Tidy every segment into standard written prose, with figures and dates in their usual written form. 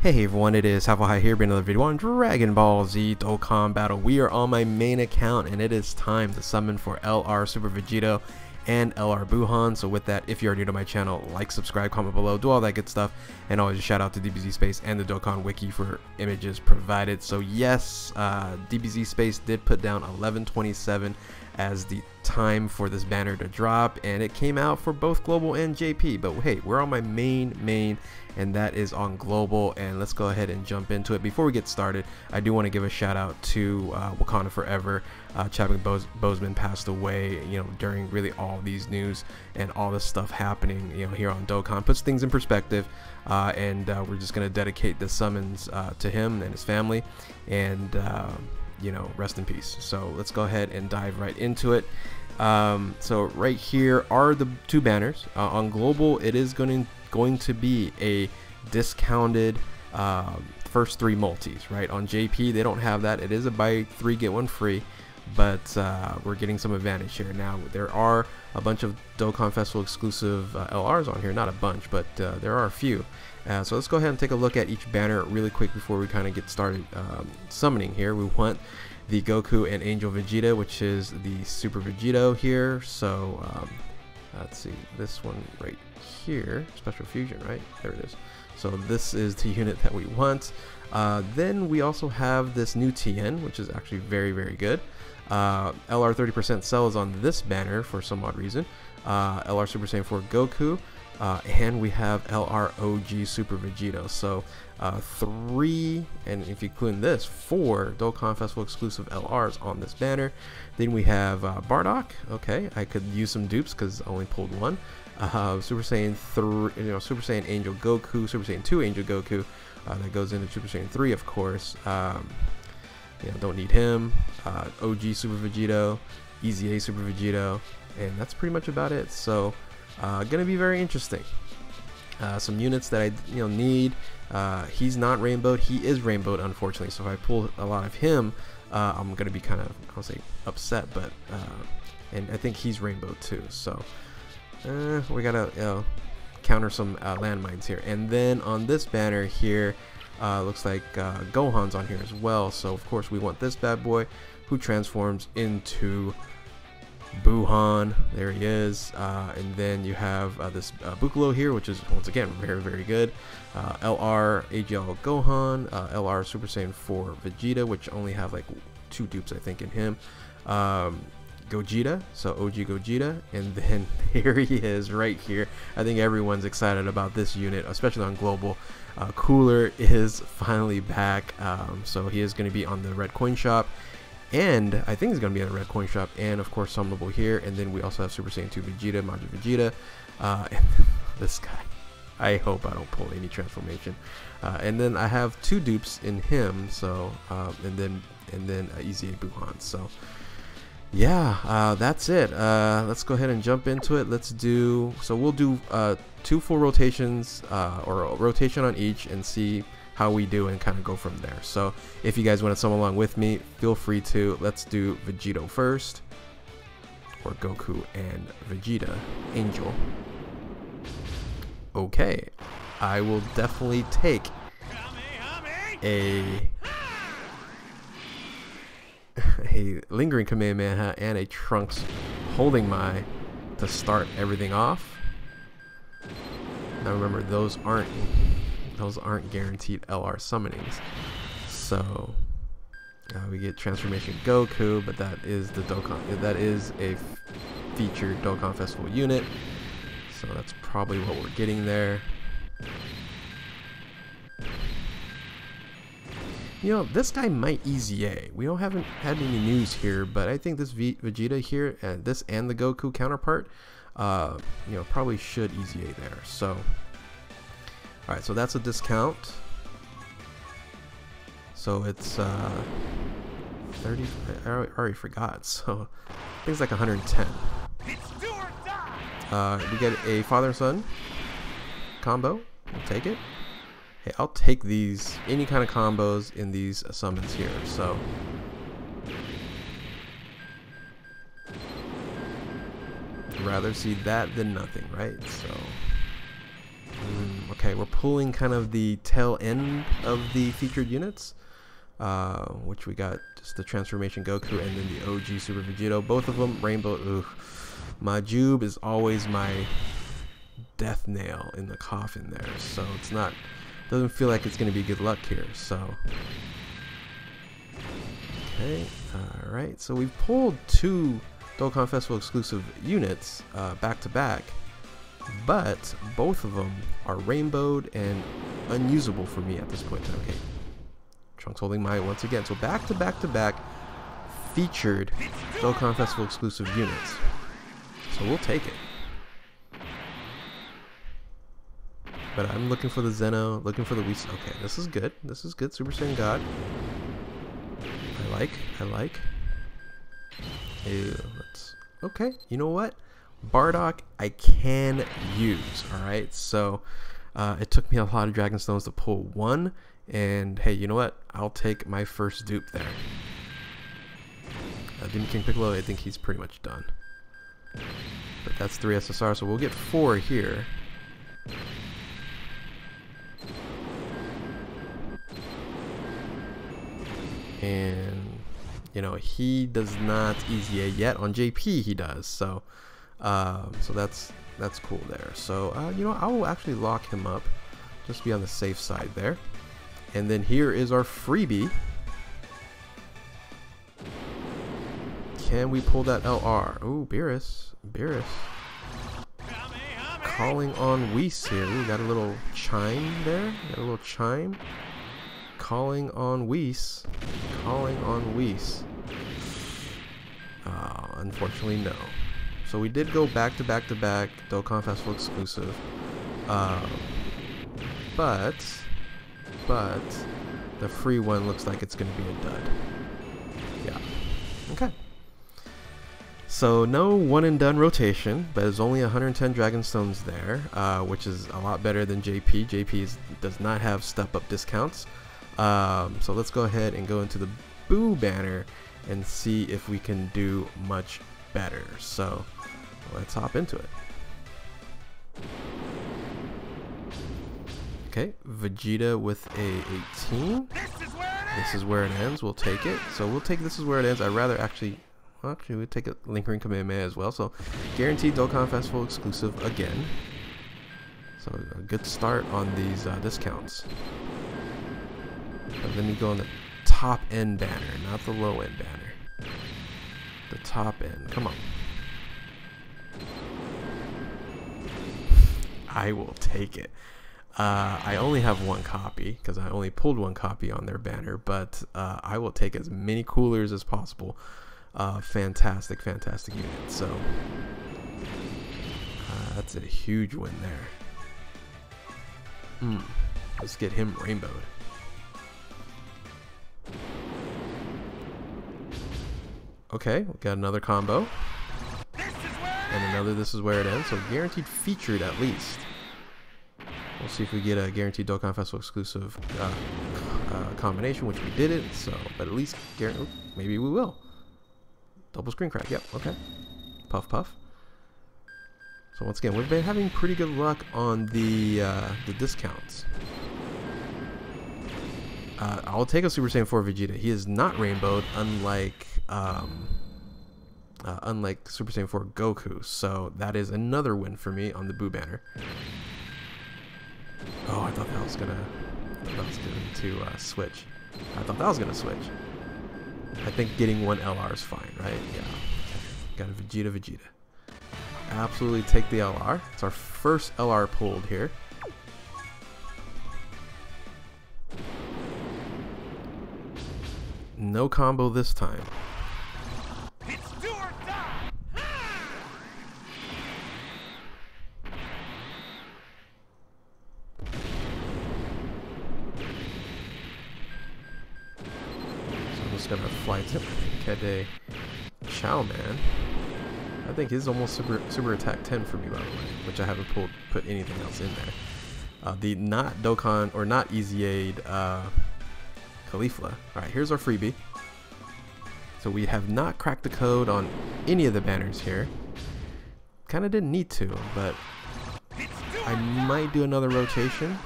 Hey everyone, it is Havohei here, bringing another video on Dragon Ball Z Dokkan Battle. We are on my main account and it is time to summon for LR Super Vegito and LR Buuhan. So with that, if you are new to my channel, like, subscribe, comment below, do all that good stuff, and always a shout out to DBZ Space and the Dokkan Wiki for images provided. So yes, DBZ Space did put down 11:27 as the time for this banner to drop, and it came out for both global and JP, but hey, we're on my main and that is on global, and let's go ahead and jump into it. Before we get started, I do want to give a shout out to Wakanda Forever. Chadwick Bozeman passed away, you know, during really all these news and all this stuff happening, you know, here on Dokkan. Puts things in perspective, and we're just going to dedicate the summons to him and his family, and you know, rest in peace. So let's go ahead and dive right into it. So right here are the two banners. On global, it is going to be a discounted first three multis, right? On JP, they don't have that. It is a buy three get one free, but we're getting some advantage here. Now there are a bunch of Dokkan Festival exclusive LRs on here, not a bunch, but there are a few. So let's go ahead and take a look at each banner really quick before we kind of get started summoning here. We want the Goku and Angel Vegeta, which is the Super Vegito here. So let's see, this one right here, Special Fusion, right? There it is. So this is the unit that we want. Then we also have this new TN, which is actually very, very good. LR 30% sell is on this banner for some odd reason. LR Super Saiyan 4 Goku. And we have LR OG Super Vegito. So three, and if you include this, four Dokkan Festival exclusive LRs on this banner. Then we have Bardock. Okay, I could use some dupes because I only pulled one. Super Saiyan 3, you know, Super Saiyan Angel Goku, Super Saiyan 2 Angel Goku. That goes into Super Saiyan 3, of course. You know, don't need him. OG Super Vegito, EZA Super Vegito, and that's pretty much about it. So. Gonna be very interesting. Some units that I need. He's not rainbowed. He is rainbowed, unfortunately. So if I pull a lot of him, I'm gonna be kind of, I'll say, upset. But and I think he's rainbowed too. So we gotta counter some landmines here. And then on this banner here, looks like Gohan's on here as well. So of course we want this bad boy, who transforms into Buuhan. There he is. And then you have this Bukalo here, which is once again very, very good. LR AGL Gohan, LR Super Saiyan 4 Vegeta, which only have like two dupes I think in him. Gogeta, so OG Gogeta, and then here he is right here. I think everyone's excited about this unit, especially on global. Cooler is finally back, so he is going to be on the red coin shop. And I think he's going to be at a red coin shop, and of course summonable here. And then we also have Super Saiyan 2 Vegeta, Majin Vegeta, and this guy. I hope I don't pull any transformation. And then I have two dupes in him, so and then EZA Buuhan. So yeah, that's it. Let's go ahead and jump into it. Let's do, so we'll do two full rotations, or a rotation on each, and see how we do and kind of go from there. So if you guys want to summon along with me, feel free to. Let's do Vegito first, or Goku and Vegeta Angel. Okay, I will definitely take a Lingering Kamehameha and a Trunks holding my to start everything off. Now remember, those aren't guaranteed LR summonings. So we get Transformation Goku, but that is the Dokkan, that is a featured Dokkan Festival unit, so that's probably what we're getting there. You know, this guy might EZA. We don't haven't had any news here, but I think this Vegeta here, and this and the Goku counterpart, you know, probably should EZA there. So alright, so that's a discount. So it's 30, I already forgot, so I think it's like 110. We get a father and son combo, we'll take it. Hey, I'll take these, any kind of combos in these summons here, so. I'd rather see that than nothing, right? So. Okay, we're pulling kind of the tail end of the featured units, which we got just the Transformation Goku and then the OG Super Vegito. Both of them rainbow. Ooh. My Jube is always my death nail in the coffin there, so it's not, doesn't feel like it's going to be good luck here. So okay, alright, so we've pulled two Dokkan Festival exclusive units back to back, but both of them are rainbowed and unusable for me at this point. Okay, Trunks holding my once again, so back to back to back featured Dokkan Festival exclusive units, so we'll take it. But I'm looking for the Zeno, looking for the Whis. Okay, this is good. This is good. Super Saiyan God. I like. Ew, let's... Okay, you know what? Bardock I can use, alright? So, it took me a lot of Dragonstones to pull one. And, hey, you know what? I'll take my first dupe there. Demon King Piccolo, I think he's pretty much done. But that's 3 SSR, so we'll get 4 here. And you know, he does not EZA yet. On JP he does, so so that's cool there. So you know, I will actually lock him up, just be on the safe side there. And then here is our freebie. Can we pull that LR? Ooh, Beerus calling on Whis here. We got a little chime there, calling on Whis. Unfortunately, no. So we did go back to back to back Dokkan Festival exclusive, but the free one looks like it's going to be a dud. Yeah. Okay. So no one and done rotation, but there's only 110 Dragonstones there, which is a lot better than JP. JP does not have step up discounts. So let's go ahead and go into the Boo banner and see if we can do much better. So let's hop into it. Okay, Vegeta with a 18. This is where it ends. We'll take it. So we'll take this is where it ends. I'd rather actually we'll take a Lingering Kamehameha as well. So guaranteed Dokkan Festival exclusive again. So a good start on these discounts. But let me go on the top end banner, not the low end banner. The top end, come on. I will take it. I only have one copy because I only pulled one copy on their banner, but I will take as many coolers as possible. Fantastic, fantastic unit. So that's a huge win there. Let's get him rainbowed. Okay, we got another combo, and another this is where it ends, so guaranteed featured at least. We'll see if we get a guaranteed Dokkan Festival exclusive combination, which we didn't, so, but at least, maybe we will. Double screen crack, yep, okay. Puff puff. So once again, we've been having pretty good luck on the discounts. I'll take a Super Saiyan 4 Vegeta. He is not rainbowed, unlike Super Saiyan 4 Goku. So that is another win for me on the Boo banner. Oh, I thought that was gonna, switch. I think getting one LR is fine, right? Yeah. Okay. Got a Vegeta. Absolutely take the LR. It's our first LR pulled here. No combo this time. It's do or die. So I'm just gonna fly to Kade Chow Man. I think he's almost super attack 10 for me, by the way, which I haven't put anything else in there. The not Dokkan or not EZA'd Khalifla. Alright, here's our freebie. So we have not cracked the code on any of the banners here. Kinda didn't need to, but I might do another rotation,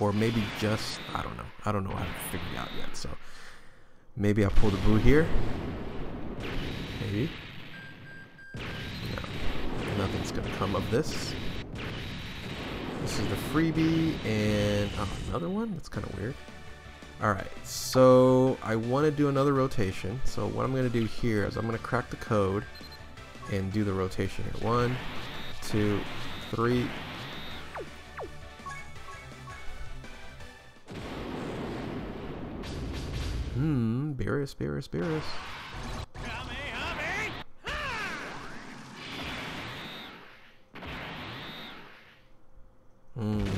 or maybe just, I don't know. I don't know how to figure it out yet, so maybe I'll pull the Buu here. Maybe. No, nothing's gonna come of this. This is the freebie, and oh, another one? That's kind of weird. Alright, so I want to do another rotation. So what I'm going to do here is I'm going to crack the code and do the rotation here. 1, 2, 3. Beerus, Beerus, Beerus.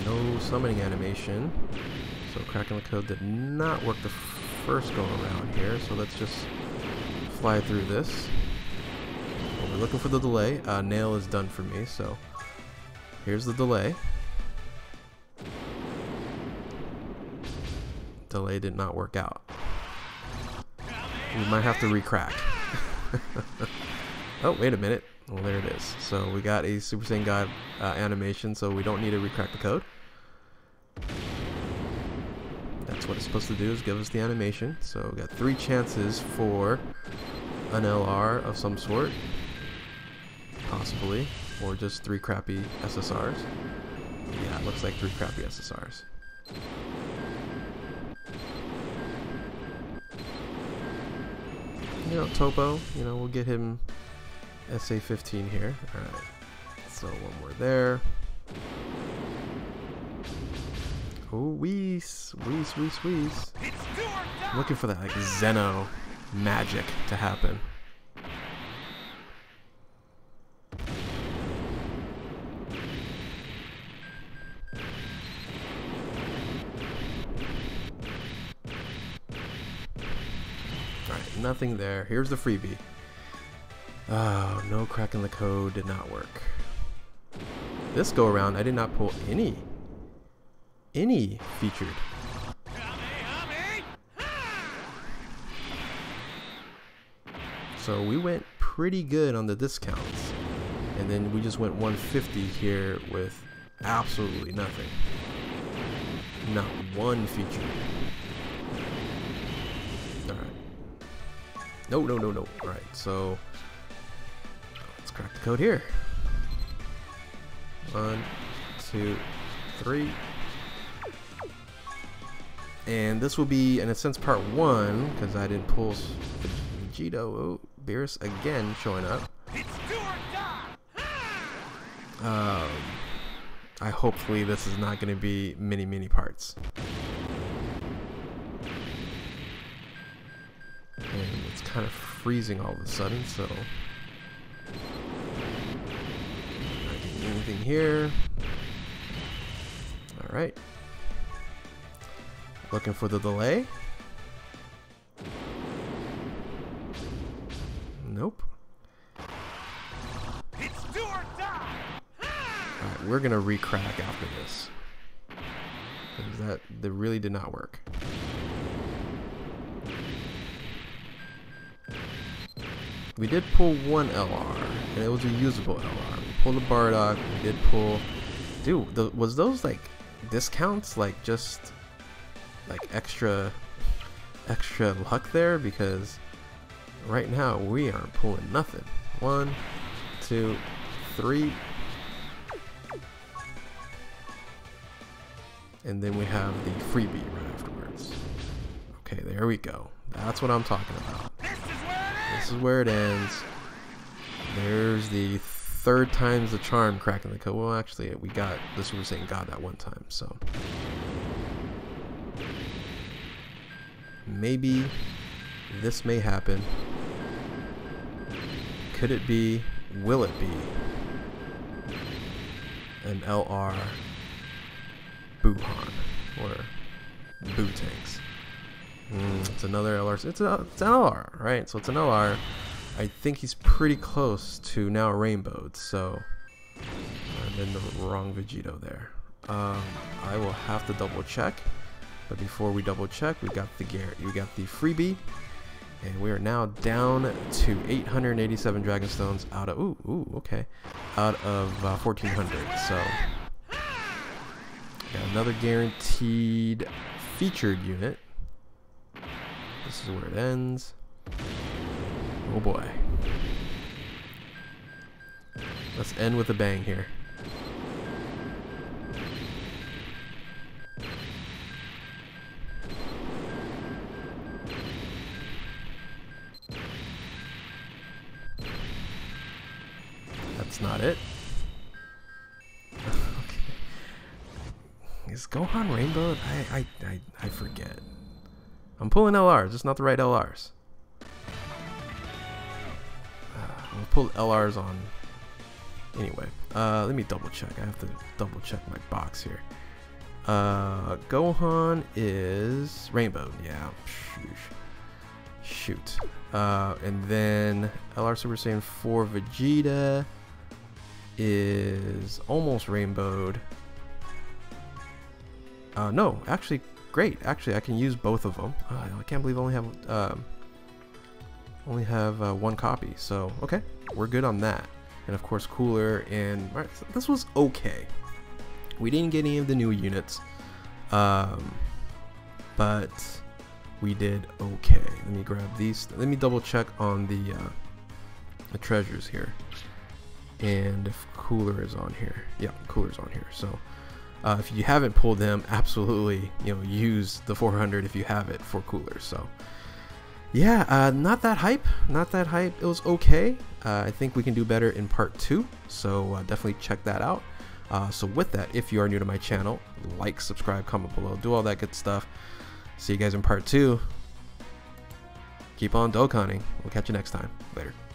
No summoning animation. So cracking the code did not work the first go around here, so let's just fly through this. Well, we're looking for the delay. Nail is done for me, so here's the delay. Delay did not work out. We might have to re-crack. Oh, wait a minute. Well, there it is. So we got a Super Saiyan God animation, so we don't need to re-crack the code. That's what it's supposed to do, is give us the animation. So we got 3 chances for an LR of some sort, possibly, or just 3 crappy SSRs. Yeah, it looks like 3 crappy SSRs. You know, Topo, you know, we'll get him SA-15 here. Alright, so one more there. Oh, Whis, Whis, Whis, Whis. I'm looking for that, like, Xeno magic to happen. Alright, nothing there. Here's the freebie. Oh, no, cracking the code did not work. This go around, I did not pull any featured. So we went pretty good on the discounts, and then we just went 150 here with absolutely nothing. Not one feature. Alright. No, no, no, no. Alright, so let's crack the code here. 1, 2, 3. And this will be, in a sense, part 1, because I didn't pull Vegito. Oh, Beerus again showing up. I hopefully this is not going to be many parts. And it's kind of freezing all of a sudden, so not getting anything here. All right. Looking for the delay. Nope. Alright, we're gonna re-crack after this. Because that really did not work. We did pull one LR, and it was a usable LR. We pulled a Bardock, we did pull... Dude, was those like discounts? Like just... like extra luck there, because right now we aren't pulling nothing. 1, 2, 3, and then we have the freebie right afterwards. Okay, there we go. That's what I'm talking about. This is where it ends. There's the third time's the charm cracking the code. Well, actually, we got the Super Saiyan God that one time, so maybe this may happen. Could it be? Will it be an LR Buuhan or Buu tanks? It's another LR. It's an LR, right? So it's an LR. I think he's pretty close to now rainbowed. So I'm in the wrong Vegito there. I will have to double check. But before we double check, we got the Garrett, we got the freebie, and we are now down to 887 Dragonstones out of 1400. So Got another guaranteed featured unit. This is where it ends. Oh boy. Let's end with a bang here. That's not it. Okay. Is Gohan Rainbow? I forget. I'm pulling LRs, just not the right LRs. I'll pull LRs on. Anyway, let me double check. I have to double check my box here. Gohan is Rainbow. Yeah. Shoot. And then LR Super Saiyan 4 Vegeta is almost rainbowed. No, actually, great. Actually, I can use both of them. I can't believe I only have one copy. So okay, we're good on that. And of course, Cooler and right, so this was okay. We didn't get any of the new units, but we did okay. Let me grab these. Let me double check on the treasures here, and if Cooler is on here, yeah, Cooler's on here. So if you haven't pulled them, absolutely, you know, use the 400 if you have it for Cooler. So yeah, not that hype. It was okay. I think we can do better in part 2, so definitely check that out. So with that, if you are new to my channel, like, subscribe, comment below, do all that good stuff. See you guys in part 2. Keep on Dokkaning. We'll catch you next time. Later.